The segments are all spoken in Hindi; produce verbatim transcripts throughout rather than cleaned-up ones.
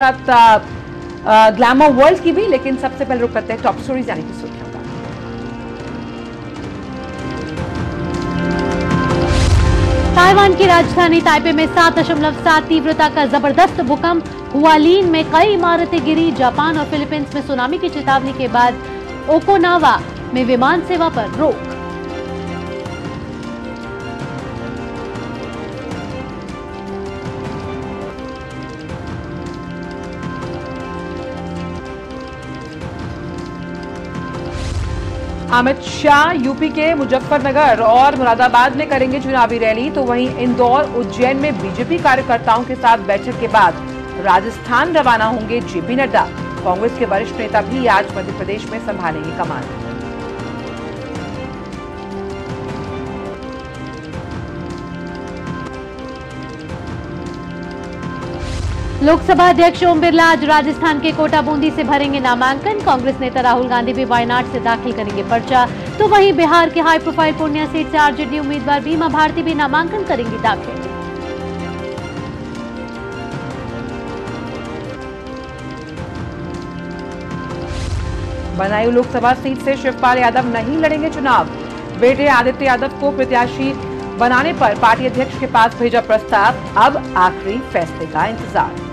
ग्लैमर वर्ल्ड की भी, लेकिन सबसे पहले रुक करते हैं टॉप स्टोरी जाने की सुर्खियों का। ताइवान की राजधानी ताइपे में सात दशमलव सात तीव्रता का जबरदस्त भूकंप, हुआलीन में कई इमारतें गिरी। जापान और फिलीपींस में सुनामी की चेतावनी के बाद ओकिनावा में विमान सेवा पर रोक। अमित शाह यूपी के मुजफ्फरनगर और मुरादाबाद में करेंगे चुनावी रैली, तो वहीं इंदौर उज्जैन में बीजेपी कार्यकर्ताओं के साथ बैठक के बाद राजस्थान रवाना होंगे जेपी नड्डा। कांग्रेस के वरिष्ठ नेता भी आज मध्य प्रदेश में संभालेंगे कमान। लोकसभा अध्यक्ष ओम बिरला आज राजस्थान के कोटा बूंदी से भरेंगे नामांकन। कांग्रेस नेता राहुल गांधी भी वायनाड से दाखिल करेंगे पर्चा। तो वहीं बिहार के हाई प्रोफाइल पूर्णिया सीट से आरजेडी उम्मीदवार बीमा भारती भी नामांकन करेंगी दाखिल। बनायू लोकसभा सीट से शिवपाल यादव नहीं लड़ेंगे चुनाव। बेटे आदित्य यादव को प्रत्याशी बनाने पर पार्टी अध्यक्ष के पास भेजा प्रस्ताव, अब आखिरी फैसले का इंतजार।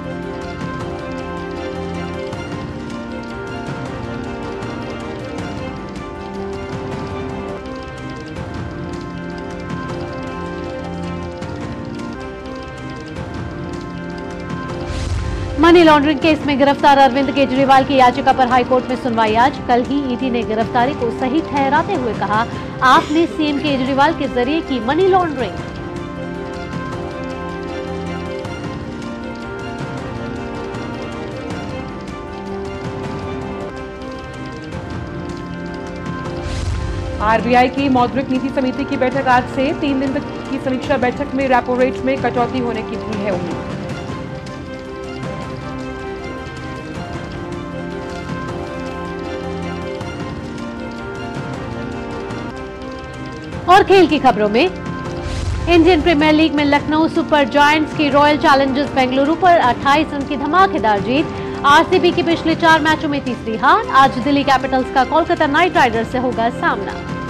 मनी लॉन्ड्रिंग केस में गिरफ्तार अरविंद केजरीवाल की याचिका पर हाईकोर्ट में सुनवाई आज। कल ही ईडी ने गिरफ्तारी को सही ठहराते हुए कहा, आपने सीएम केजरीवाल के जरिए की मनी लॉन्ड्रिंग। आरबीआई की मौद्रिक नीति समिति की बैठक आज से, तीन दिन तक की समीक्षा बैठक में रेपो रेट में कटौती होने की भी है उम्मीद। और खेल की खबरों में, इंडियन प्रीमियर लीग में लखनऊ सुपर जायंट्स की रॉयल चैलेंजर्स बेंगलुरु पर अट्ठाईस रन की धमाकेदार जीत। आरसीबी की पिछले चार मैचों में तीसरी हार। आज दिल्ली कैपिटल्स का कोलकाता नाइट राइडर्स से होगा सामना।